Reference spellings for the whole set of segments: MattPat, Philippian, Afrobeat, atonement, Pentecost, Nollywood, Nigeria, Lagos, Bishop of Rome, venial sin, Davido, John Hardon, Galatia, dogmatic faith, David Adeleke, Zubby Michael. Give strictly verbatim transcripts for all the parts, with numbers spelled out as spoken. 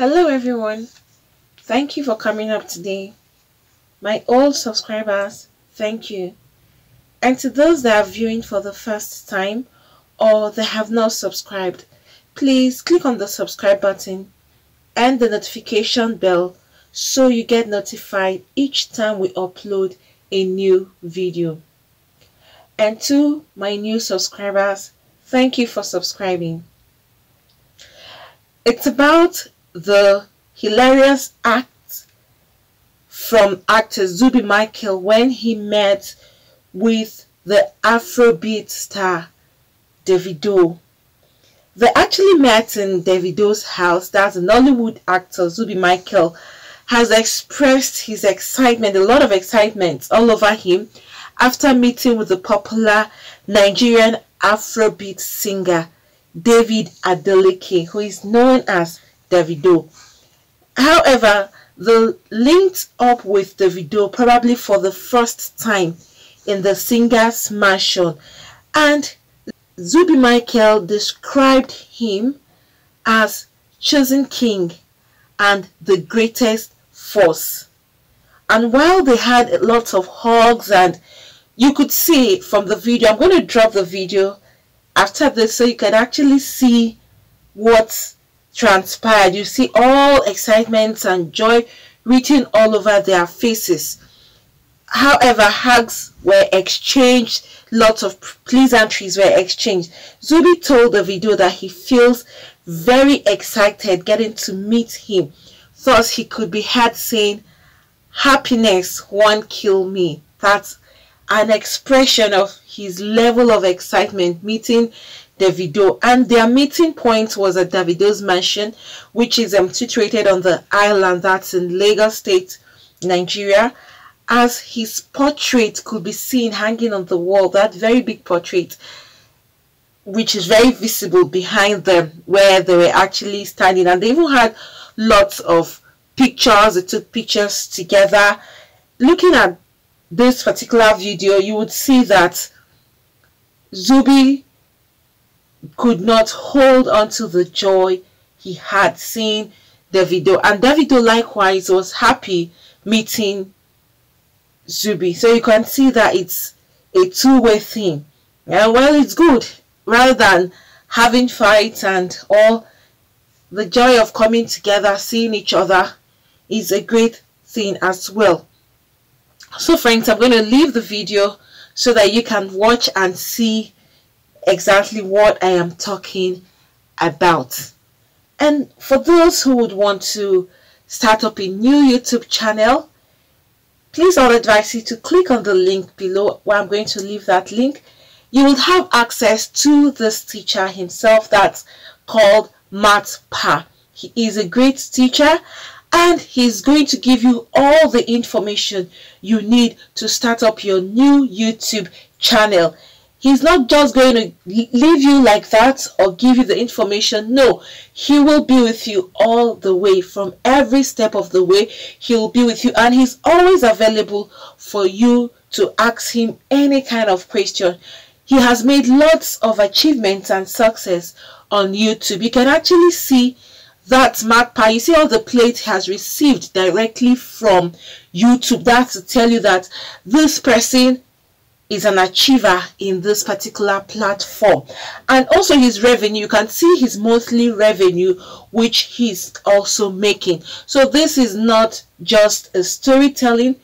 Hello everyone, thank you for coming up today. My old subscribers, thank you. And to those that are viewing for the first time or that have not subscribed, please click on the subscribe button and the notification bell so you get notified each time we upload a new video. And to my new subscribers, thank you for subscribing. It's about the hilarious act from actor Zubby Michael when he met with the Afrobeat star Davido. They actually met in Davido's house. That's the Nollywood actor Zubby Michael has expressed his excitement, a lot of excitement all over him after meeting with the popular Nigerian Afrobeat singer David Adeleke, who is known as Davido. However, they linked up with Davido probably for the first time in the singer's mansion, and Zubby Michael described him as chosen king and the greatest force. And while they had lots of hugs, and you could see from the video, I'm going to drop the video after this so you can actually see what transpired. You see all excitement and joy written all over their faces. However, hugs were exchanged, lots of pleasantries were exchanged. Zubby told Davido that he feels very excited getting to meet him, thus he could be heard saying, "Happiness won't kill me." That's an expression of his level of excitement meeting Davido, and their meeting point was at Davido's mansion, which is um, situated on the island that's in Lagos State, Nigeria, as his portrait could be seen hanging on the wall, that very big portrait, which is very visible behind them where they were actually standing. And they even had lots of pictures. They took pictures together. Looking at this particular video, you would see that Zubby could not hold on to the joy he had seen Davido, and Davido likewise was happy meeting Zubby. So you can see that it's a two-way thing, and well, it's good rather than having fights and all. The joy of coming together, seeing each other, is a great thing as well. So friends, I'm going to leave the video so that you can watch and see exactly what I am talking about. And for those who would want to start up a new YouTube channel, please, I'll advise you to click on the link below where I'm going to leave that link. You will have access to this teacher himself that's called MattPat. He is a great teacher, and he's going to give you all the information you need to start up your new YouTube channel. He's not just going to leave you like that or give you the information. No, he will be with you all the way. From every step of the way, he will be with you. And he's always available for you to ask him any kind of question. He has made lots of achievements and success on YouTube. You can actually see that MattPat. You see all the plate he has received directly from YouTube. That's to tell you that this person is an achiever in this particular platform. And also his revenue, you can see his monthly revenue which he's also making. So this is not just a storytelling,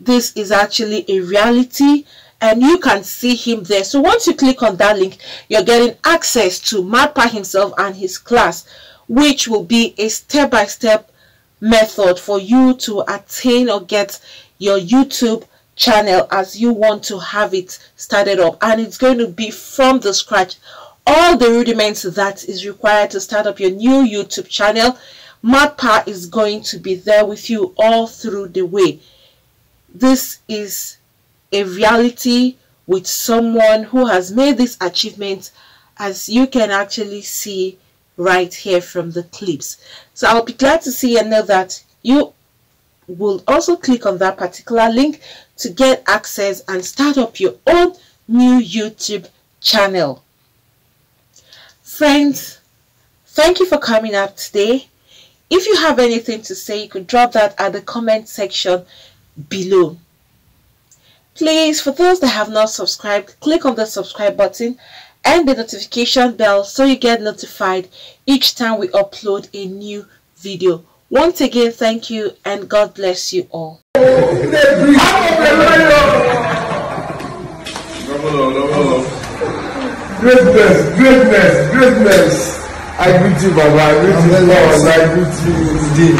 this is actually a reality, and you can see him there. So once you click on that link, you're getting access to MattPat himself and his class, which will be a step-by-step method for you to attain or get your YouTube channel as you want to have it started up. And it's going to be from the scratch, all the rudiments that is required to start up your new YouTube channel. MattPat is going to be there with you all through the way. This is a reality with someone who has made this achievement, as you can actually see right here from the clips. So I'll be glad to see and know that you will also click on that particular link to get access and start up your own new YouTube channel. Friends, thank you for coming up today. If you have anything to say, you could drop that at the comment section below. Please, for those that have not subscribed, click on the subscribe button and the notification bell so you get notified each time we upload a new video. Once again, thank you and God bless you all. Greatness, greatness, greatness. I greet you, Baba. I greet you, Lord. I greet you today.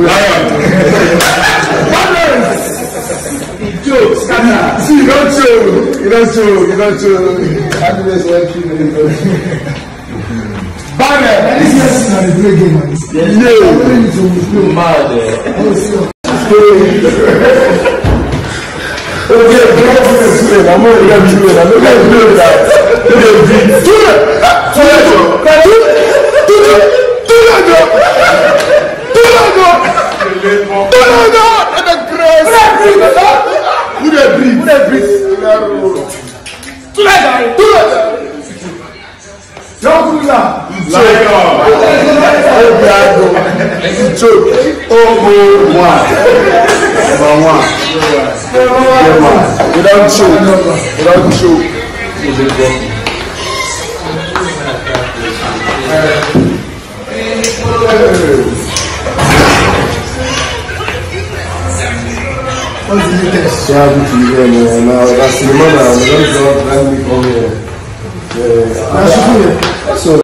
Lion. Balance. Joke. Scatter. See, you don't show. You don't show. You don't show. Happiness will help you. Banner. This is not a great game, man. No. I'm going mad. Okay, bro. I'm going to let you in. I'm going to do that. Do it. Do it. Do not go! Do not go! Do not go! And the grace! Who the breeze? Who the breeze? Who the breeze? Do not go! Do not go! Don't do that! Like on! Oh, God! It's a joke! Oh, boy! One! Number one! Number one! Without joke! Without joke! Without joke! What do you think? Yeah, I'm going to be now. That's the mother. I'm going to go and be from here. Yeah. So.